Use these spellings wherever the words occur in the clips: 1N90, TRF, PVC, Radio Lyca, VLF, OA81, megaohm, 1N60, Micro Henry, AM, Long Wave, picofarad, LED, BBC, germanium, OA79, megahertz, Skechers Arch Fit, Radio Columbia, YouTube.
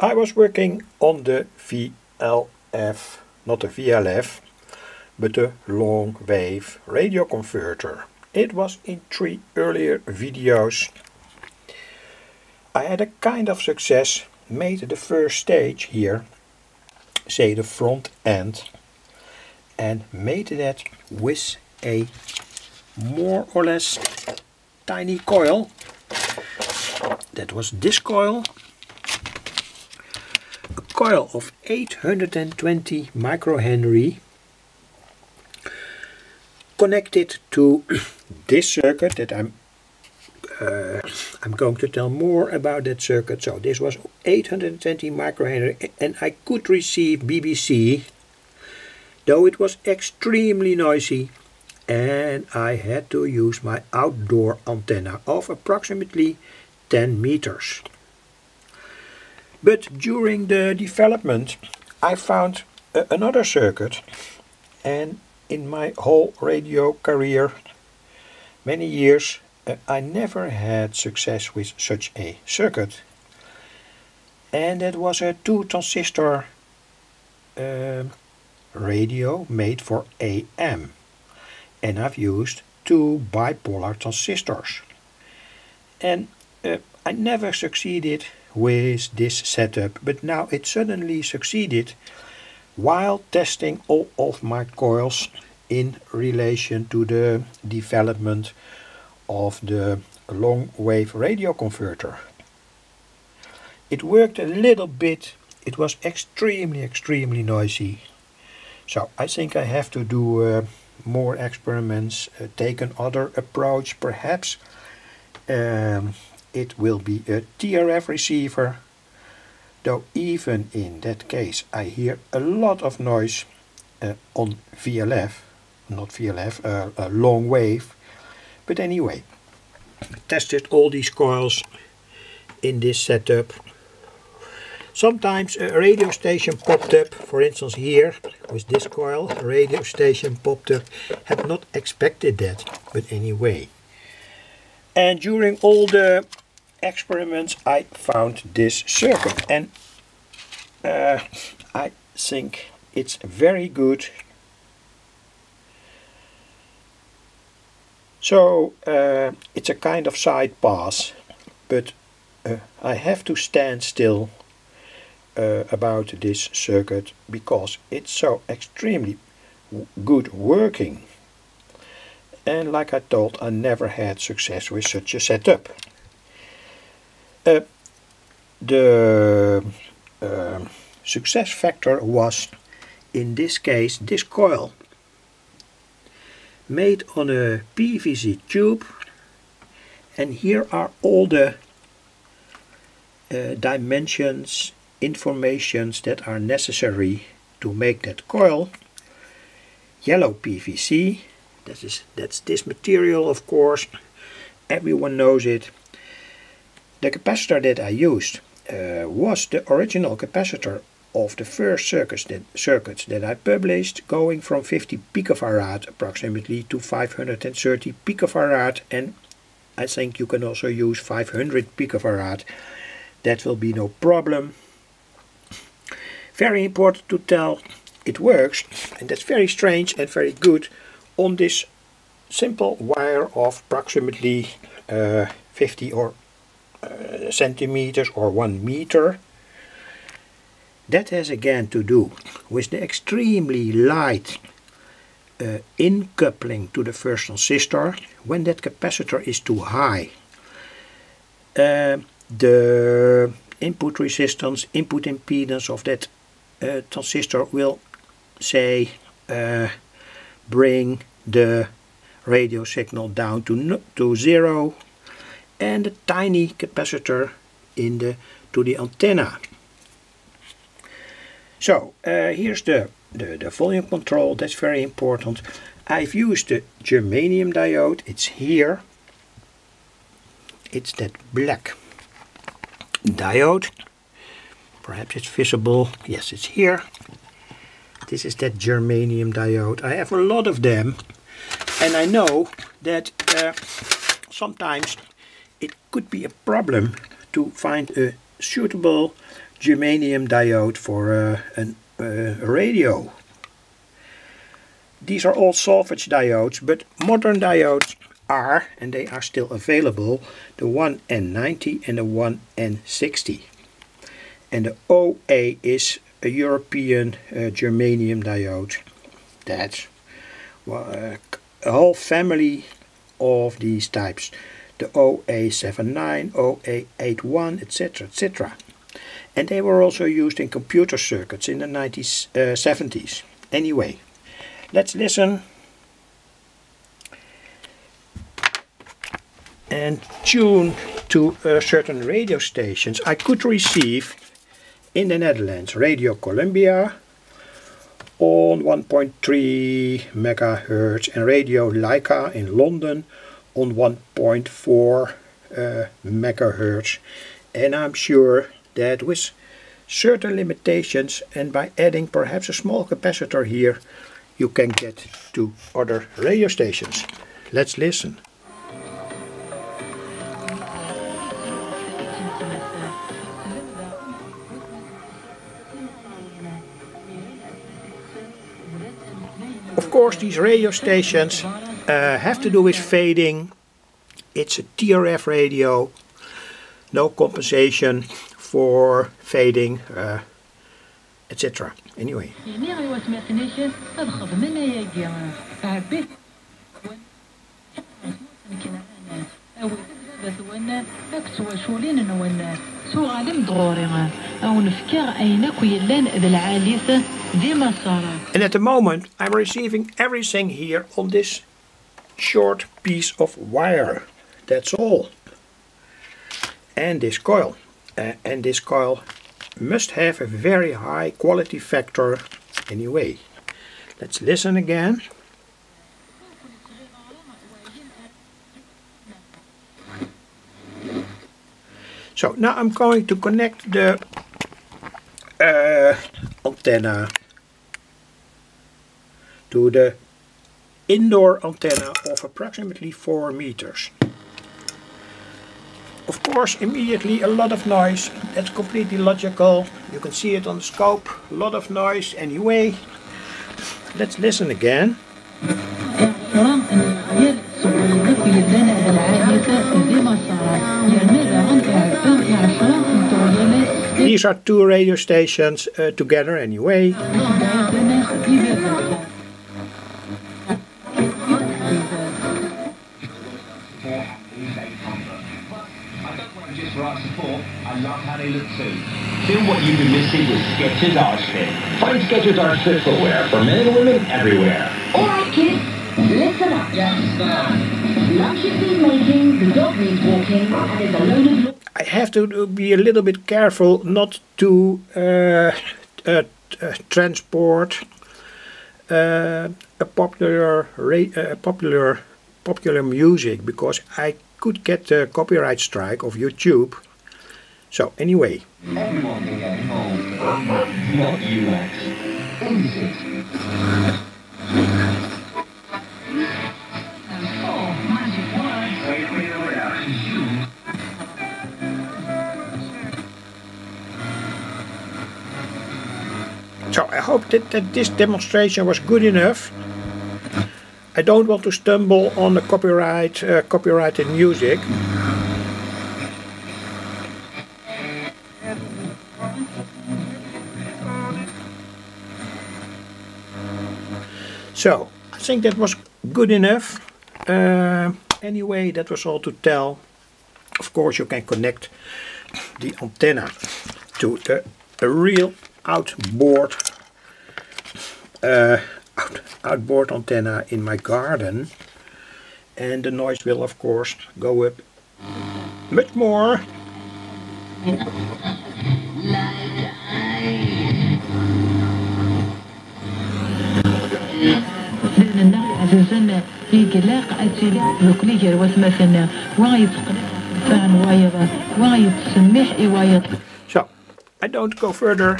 I was working on the VLF, not the VLF, but the long wave radio converter. It was in 3 earlier videos. I had a kind of success, made the first stage here, say the front end, and made that with a more or less tiny coil. That was this coil, a coil of 820 microhenry connected to this circuit that I'm going to tell more about that circuit. So this was 820 microhenry and I could receive BBC, though it was extremely noisy and I had to use my outdoor antenna of approximately 10 meters. But during the development I found another circuit, and in my whole radio career, many years, I never had success with such a circuit. And that was a 2-transistor radio made for AM. And I've used 2 bipolar transistors. And I never succeeded with this setup, but now it suddenly succeeded while testing all of my coils in relation to the development of the long wave radio converter. It worked a little bit, it was extremely noisy. So I think I have to do more experiments, take another approach perhaps. It will be a TRF receiver. Though even in that case I hear a lot of noise on VLF, not VLF, a long wave. But anyway, tested all these coils in this setup. Sometimes a radio station popped up, for instance here with this coil, a radio station popped up. Had not expected that, but anyway. And during all the experiments I found this circuit, and I think it's very good. So it's a kind of side pass, but I have to stand still about this circuit because it's so extremely good working, and like I told, I never had success with such a setup. The success factor was, in this case, this coil, made on a PVC tube, and here are all the dimensions, informations that are necessary to make that coil. Yellow PVC, that's this material, of course, everyone knows it. The capacitor that I used was the original capacitor of the first circuits that I published, going from 50 picofarad approximately to 530 picofarad, and I think you can also use 500 picofarad. That will be no problem. Very important to tell, it works, and that's very strange and very good on this simple wire of approximately 50 or centimeters or 1 meter. That has again to do with the extremely light incoupling to the first transistor. When that capacitor is too high, the input resistance, input impedance of that transistor will, say, bring the radio signal down to zero, and a tiny capacitor to the antenna. So here's the volume control, that's very important. I've used the germanium diode, it's here. It's that black diode. Perhaps it's visible, yes, it's here. This is that germanium diode. I have a lot of them, and I know that sometimes it could be a problem to find a suitable germanium diode for a radio. These are all salvage diodes, but modern diodes are, and they are still available, the 1N90 and the 1N60. And the OA is a European germanium diode. That's a whole family of these types. The OA79, OA81, etc, etc. And they were also used in computer circuits in the 70s. Anyway, let's listen and tune to certain radio stations I could receive in the Netherlands. Radio Columbia on 1.3 megahertz and Radio Lyca in London on 1.4 megahertz, and I'm sure that with certain limitations and by adding perhaps a small capacitor here, you can get to other radio stations. Let's listen. Of course, these radio stations have to do with fading. It's a TRF radio, no compensation for fading, etc. Anyway. And at the moment I'm receiving everything here on this short piece of wire. That's all. And this coil. And this coil must have a very high quality factor anyway. Let's listen again. So now I'm going to connect the antenna to the indoor antenna of approximately 4 meters. Of course, immediately a lot of noise. That's completely logical. You can see it on the scope. A lot of noise anyway. Let's listen again. These are two radio stations together anyway. I love how they look too. Do what you've been missing with Skechers Arch Fit. Find Skechers Arch Fit footwear for men and women everywhere. Alright kids, listen up. Yes sir. Lunch has been making, the dog needs walking, and there's a load of... I have to be a little bit careful not to transport popular music, because I could get a copyright strike of YouTube. So anyway, everyone can get home, not you, Max. Easy. Oh, magic words. Wait, wait, wait, you. So I hope that this demonstration was good enough. I don't want to stumble on the copyrighted music. So, I think that was good enough. Anyway, that was all to tell. Of course, you can connect the antenna to a real outboard antenna in my garden. And the noise will, of course, go up much more. So, I don't go further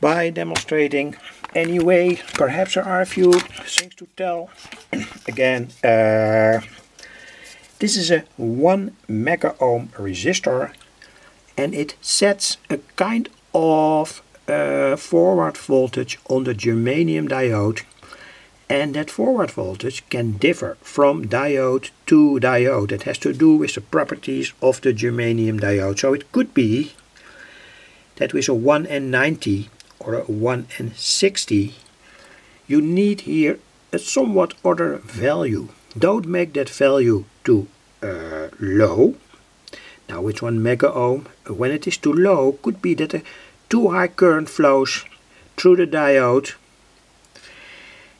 by demonstrating. Anyway, perhaps there are a few things to tell. Again, this is a 1 megaohm resistor and it sets a kind of forward voltage on the germanium diode, and that forward voltage can differ from diode to diode. It has to do with the properties of the germanium diode. So it could be that with a 1N90 or a 1N60 you need here a somewhat other value. Don't make that value too low. Now with 1 megaohm, when it is too low, could be that a too high current flows through the diode.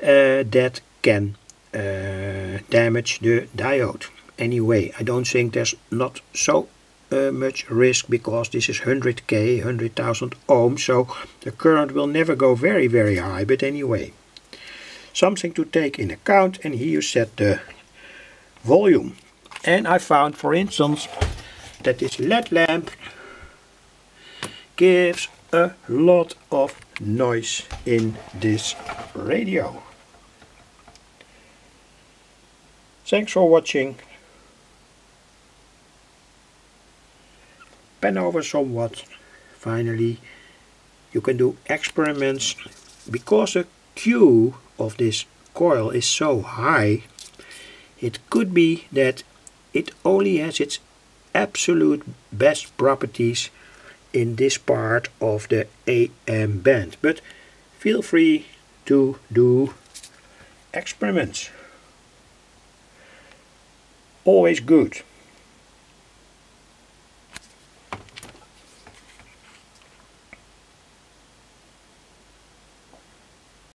That can damage the diode. Anyway, I don't think there's not so much risk, because this is 100k, 100,000 ohms, so the current will never go very, very high, but anyway. Something to take in account, and here you set the volume. And I found, for instance, that this LED lamp gives a lot of noise in this radio. Thanks for watching. Pan over somewhat. Finally, you can do experiments. Because the Q of this coil is so high, it could be that it only has its absolute best properties in this part of the AM band. But feel free to do experiments. Always good.